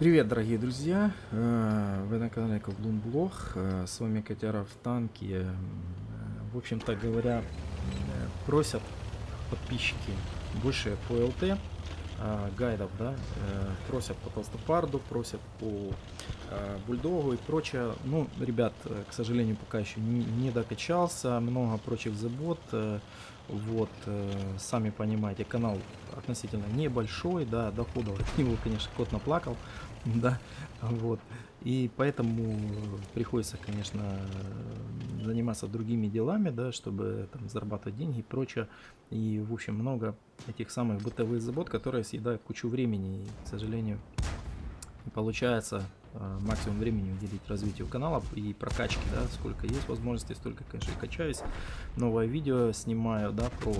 Привет, дорогие друзья! Вы на канале КолдунБлог. С вами КотяраВтанке. В общем-то говоря, просят подписчики больше по ЛТ гайдов, да? Просят по толстопарду, просят по бульдогу и прочее. Ну, ребят, к сожалению, пока еще не докачался, много прочих забот. Вот, сами понимаете, канал относительно небольшой, да, доходов от него, конечно, кот наплакал, да, вот, и поэтому приходится, конечно, заниматься другими делами, да, чтобы там зарабатывать деньги и прочее, и, в общем, много этих самых бытовых забот, которые съедают кучу времени, и, к сожалению, получается максимум времени уделить развитию канала и прокачке, да, сколько есть возможностей, столько, конечно, и качаюсь. Новое видео снимаю, да, про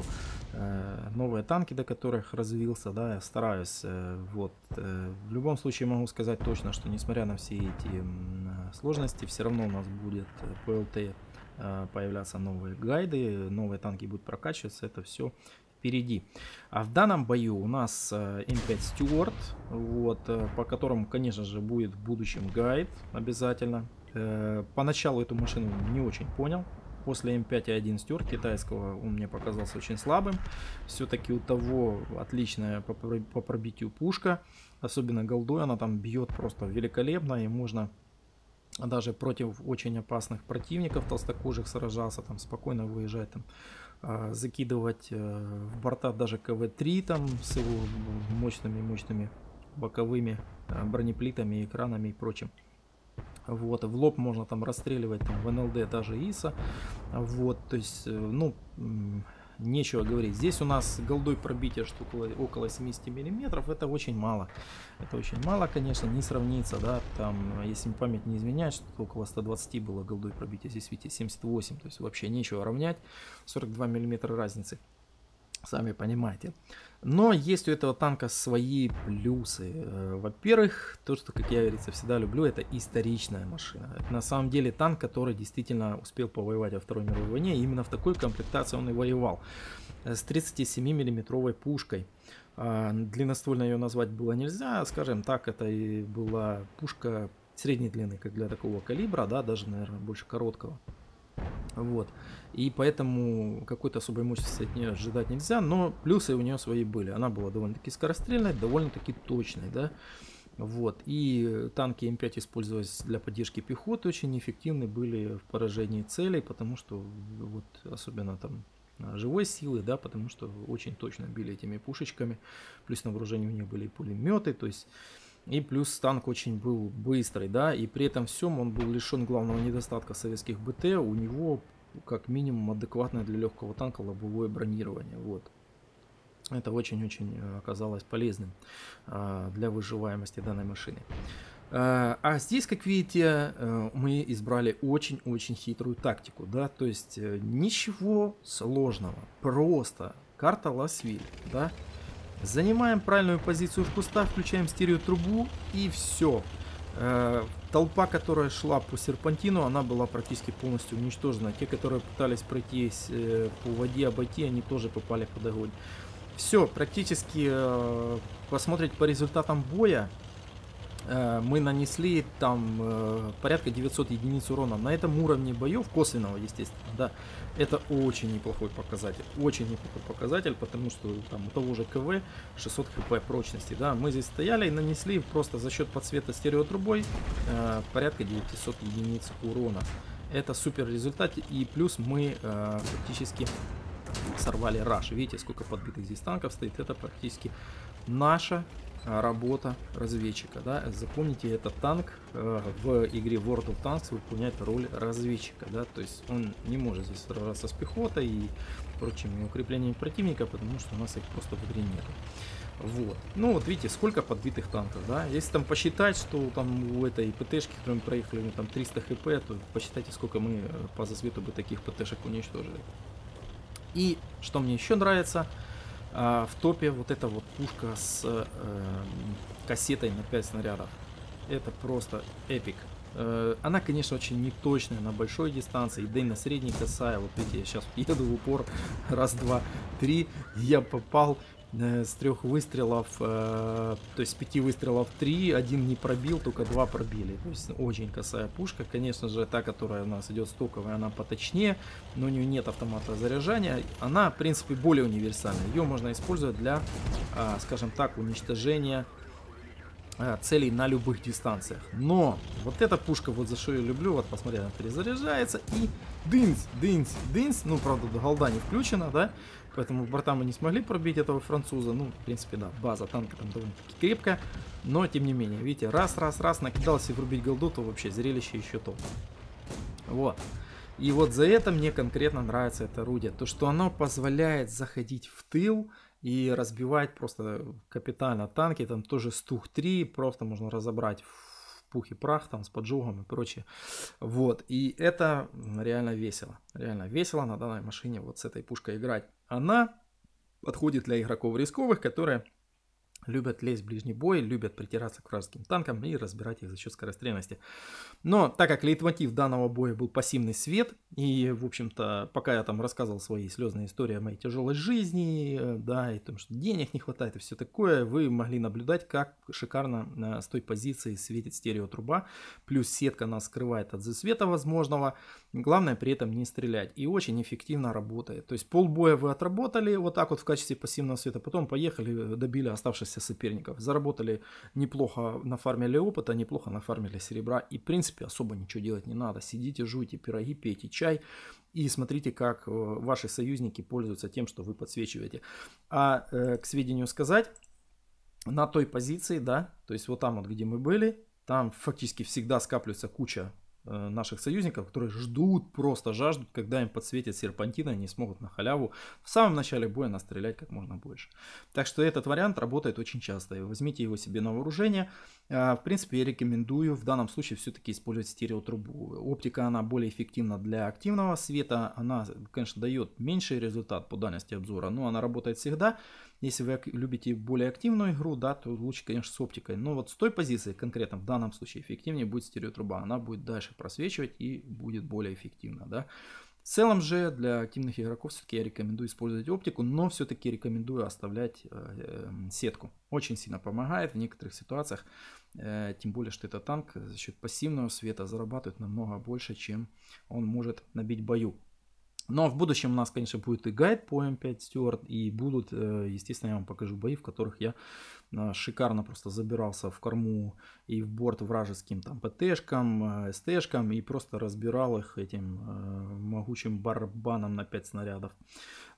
новые танки, до которых развился, да, я стараюсь. Вот, в любом случае могу сказать точно, что несмотря на все эти сложности, все равно у нас будет по ЛТ появляться новые гайды, новые танки будут прокачиваться, это все впереди. А в данном бою у нас М5 Stuart, вот, по которому, конечно же, будет в будущем гайд обязательно. Поначалу эту машину не очень понял. После М5А1 Stuart китайского он мне показался очень слабым. Все-таки у того отличная по пробитию пушка, особенно голдой, она там бьет просто великолепно, и можно даже против очень опасных противников толстокожих сражался, там спокойно выезжать, там закидывать в борта даже КВ-3 там с его мощными боковыми бронеплитами, экранами и прочим. Вот, в лоб можно там расстреливать там, в НЛД даже ИСа. Вот, то есть, ну, нечего говорить. Здесь у нас голдой пробитие штука около 70 миллиметров. Это очень мало. Это очень мало, конечно, не сравнится, да. Там, если память не изменяет, что около 120 было голдой пробитие. Здесь, видите, 78. То есть вообще нечего равнять. 42 миллиметра разницы. Сами понимаете. Но есть у этого танка свои плюсы. Во-первых, то, что, как я, говорится, всегда люблю, это историчная машина. Это на самом деле танк, который действительно успел повоевать во Второй мировой войне. И именно в такой комплектации он и воевал. С 37-миллиметровой пушкой. Длинноствольно ее назвать было нельзя. Скажем так, это и была пушка средней длины, как для такого калибра, да, даже, наверное, больше короткого. Вот, и поэтому какой-то особой мощности от нее ожидать нельзя, но плюсы у нее свои были. Она была довольно-таки скорострельной, довольно-таки точной, да. Вот, и танки М5 использовались для поддержки пехоты, очень эффективны были в поражении целей, потому что, вот, особенно там живой силы, да, потому что очень точно били этими пушечками, плюс на вооружении у них были и пулеметы, то есть... И плюс танк очень был быстрый, да, и при этом всем он был лишен главного недостатка советских БТ, у него как минимум адекватное для легкого танка лобовое бронирование, вот. Это очень-очень оказалось полезным для выживаемости данной машины. А здесь, как видите, мы избрали очень-очень хитрую тактику, да, то есть ничего сложного, просто карта Ластвиль, да. Занимаем правильную позицию в кустах, включаем стереотрубу и все. Толпа, которая шла по серпантину, она была практически полностью уничтожена. Те, которые пытались пройтись по воде, обойти, они тоже попали под огонь. Все, практически посмотреть по результатам боя. Мы нанесли там порядка 900 единиц урона на этом уровне боев, косвенного, естественно, да. Это очень неплохой показатель, потому что там у того же КВ 600 хп прочности, да. Мы здесь стояли и нанесли просто за счет подсвета стереотрубой порядка 900 единиц урона. Это супер результат, и плюс мы практически сорвали раш. Видите, сколько подбитых здесь танков стоит, это практически наша работа разведчика, да. Запомните, этот танк в игре World of Tanks выполняет роль разведчика, да, то есть он не может здесь сражаться с пехотой и прочими укреплениями противника, потому что у нас их просто в игре нет. Вот, ну вот видите, сколько подбитых танков, да, если там посчитать, что там у этой ПТшки, которую мы проехали, там 300 хп, то посчитайте, сколько мы по засвету бы таких ПТшек уничтожили. И что мне еще нравится, в топе вот эта вот пушка с кассетой на 5 снарядов. Это просто эпик. Она, конечно, очень неточная на большой дистанции, да и на средней касая. Вот видите, я сейчас еду в упор, раз, два, три, я попал с трех выстрелов, то есть с 5 выстрелов 3, 1 не пробил, только 2 пробили. То есть очень косая пушка. Конечно же, та, которая у нас идет стоковая, она поточнее, но у нее нет автомата заряжания. Она, в принципе, более универсальна. Ее можно использовать для, скажем так, уничтожения целей на любых дистанциях. Но вот эта пушка, вот за что я люблю, вот посмотри, она перезаряжается и дынц, дынц, дынц. Ну, правда, голда не включена, да? Поэтому борта мы не смогли пробить этого француза. Ну, в принципе, да, база танка там довольно-таки крепкая. Но, тем не менее, видите, раз-раз-раз накидался и врубить голду, то вообще зрелище еще то. Вот. И вот за это мне конкретно нравится это орудие. То, что оно позволяет заходить в тыл и разбивать просто капитально танки. Там тоже Стух-3 просто можно разобрать в пух и прах, там с поджогом и прочее. Вот. И это реально весело. Реально весело на данной машине вот с этой пушкой играть. Она подходит для игроков рисковых, которые любят лезть в ближний бой, любят притираться к вражеским танкам и разбирать их за счет скорострельности. Но так как лейтмотив данного боя был пассивный свет, и, в общем-то, пока я там рассказывал свои слезные истории о моей тяжелой жизни, да, и о том, что денег не хватает и все такое, вы могли наблюдать, как шикарно с той позиции светит стереотруба, плюс сетка нас скрывает от засвета возможного, главное при этом не стрелять, и очень эффективно работает. То есть полбоя вы отработали вот так вот в качестве пассивного света, потом поехали, добили оставшихся соперников, заработали неплохо, нафармили опыта, неплохо нафармили серебра, и в принципе особо ничего делать не надо. Сидите, жуйте пироги, пейте чай и смотрите, как ваши союзники пользуются тем, что вы подсвечиваете. А к сведению сказать, на той позиции, да, то есть вот там вот, где мы были, там фактически всегда скапливается куча наших союзников, которые ждут, просто жаждут, когда им подсветят серпантина, они смогут на халяву в самом начале боя настрелять как можно больше. Так что этот вариант работает очень часто. Возьмите его себе на вооружение. В принципе, я рекомендую в данном случае все-таки использовать стереотрубу. Оптика, она более эффективна для активного света. Она, конечно, дает меньший результат по дальности обзора, но она работает всегда. Если вы любите более активную игру, да, то лучше, конечно, с оптикой. Но вот с той позиции конкретно в данном случае эффективнее будет стереотруба. Она будет дальше просвечивать и будет более эффективно, да. В целом же для активных игроков все-таки я рекомендую использовать оптику, но все-таки рекомендую оставлять сетку. Очень сильно помогает в некоторых ситуациях, тем более, что этот танк за счет пассивного света зарабатывает намного больше, чем он может набить в бою. Но в будущем у нас, конечно, будет и гайд по М5 Stuart, и будут, естественно, я вам покажу бои, в которых я шикарно просто забирался в корму и в борт вражеским там ПТшкам, СТшкам и просто разбирал их этим могучим барабаном на 5 снарядов.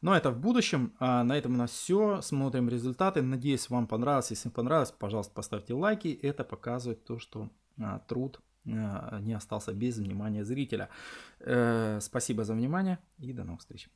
Но это в будущем. А на этом у нас все. Смотрим результаты. Надеюсь, вам понравилось. Если понравилось, пожалуйста, поставьте лайки. Это показывает то, что труд не остался без внимания зрителя. Спасибо за внимание и до новых встреч.